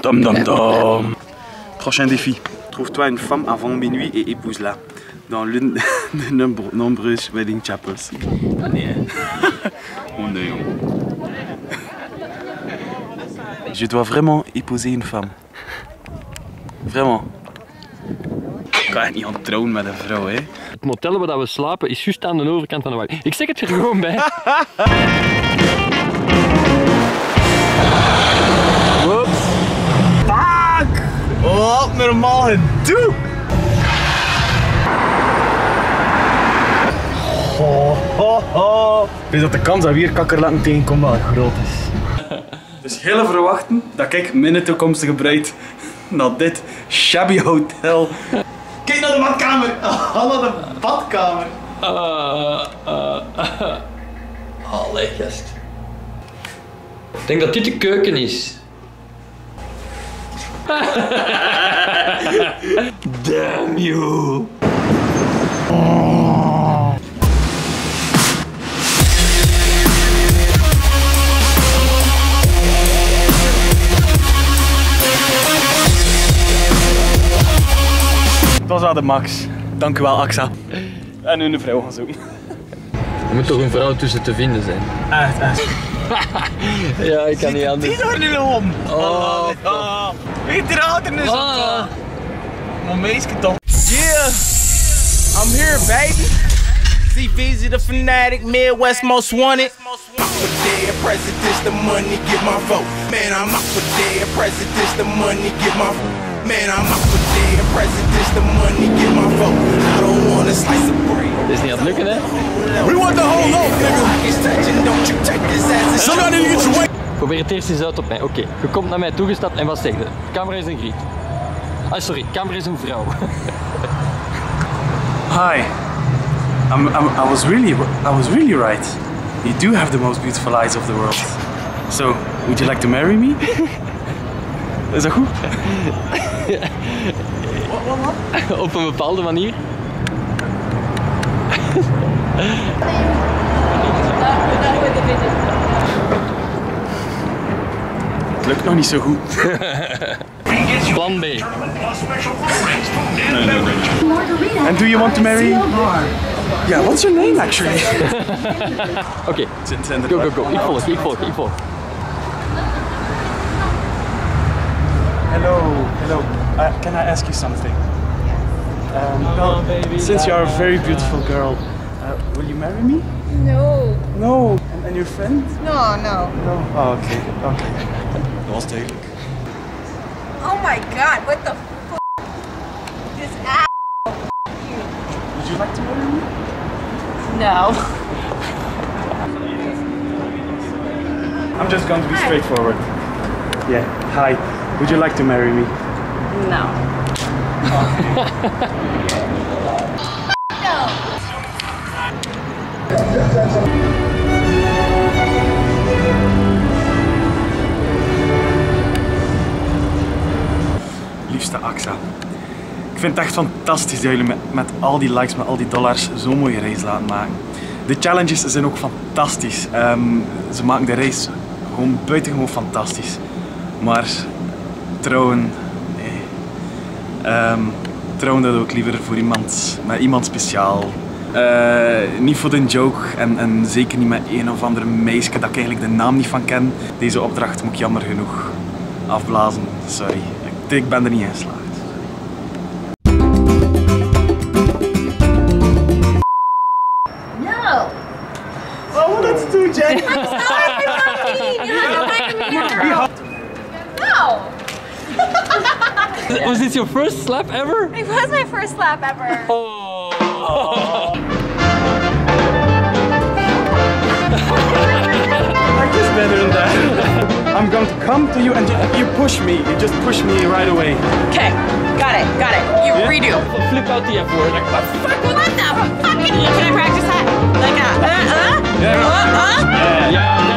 Tom, tom, tom. Prochain défi. Trouve-toi une femme avant minuit et épouse-la dans l'une de nombreuses wedding chapels. Je dois vraiment épouser une femme. Vraiment. Ik ga niet aan trouwen met een vrouw, hè. Het motel waar we slapen is juist aan de overkant van de wijk. Ik zeg het er gewoon bij. Oeps. Fuck! Wat normaal gedoe! Ho, ho, ho. Dus dat de kans dat we hier kakkerlatten tegenkomen wel groot is. Dus heel verwachten dat ik mijn toekomstige bruid naar dit shabby hotel. Kijk naar de badkamer! Hallo, de badkamer! Allee, gast. Ik denk dat dit de keuken is. Damn you! Dat was aan de max. Dank u wel, AXA. En nu een vrouw gaan zoeken. Er moet toch een vrouw tussen te vinden zijn. Echt, echt. Ja, ik kan niet anders. Die daar nu om. Oh, Peter houdt er nu zo. Mijn meisje toch. Yeah, I'm here, baby. CV's the fanatic, Midwest most wanted. Dead presidents, the money, get my vote. Man, I'm up for dead presidents, the money, get my vote. Man, I'm up for dead presidents, the money, get my vote. I don't want a slice of bread. Is niet aan het lukken, hè? We want the whole loaf, nigga. Probeer het eerst eens uit op mij. Oké, je komt naar mij toegestapt en wat zeg je? Camera is een griet. Ah, sorry, camera is een vrouw. Hi. I was really right. You do have the most beautiful eyes of the world. So, would you like to marry me? Is dat goed? Wat? Op een bepaalde manier. Het lukt nog niet zo goed. Plan B. Nee. And do you want to marry? Yeah, what's your name actually? Oké, go. Ik volg. Hello. Can I ask you something? Well, baby, since you are a very beautiful girl, will you marry me? No. No. And your friend? No. Oh, okay. Dat was duidelijk. Oh my god, what the f***? This asshole f*** you. Would you like to marry me? No. I'm just going to be straightforward. Yeah, hi. Would you like to marry me? No. No. Liefste AXA, ik vind het echt fantastisch dat jullie met al die likes, met al die dollars zo'n mooie race laten maken. De challenges zijn ook fantastisch. Ze maken de race gewoon buitengewoon fantastisch. Maar trouwen, nee. Trouwen dat ook liever voor iemand, met iemand speciaal. Niet voor de joke en zeker niet met een of ander meisje dat ik eigenlijk de naam niet van ken. Deze opdracht moet ik jammer genoeg afblazen, sorry. Ik ben er niet in geslaagd. No! Oh, that's too Jack! I'm sorry, mommy! You have to make me. No! Was this your first slap ever? It was my first slap ever. Oh. Like this better than that. I'm going to come to you and you push me. You just push me right away. Okay, got it. You redo. Flip out the F word. Like, what the fuck? Well, what the fucking? Can I practice that? Like that? Yeah.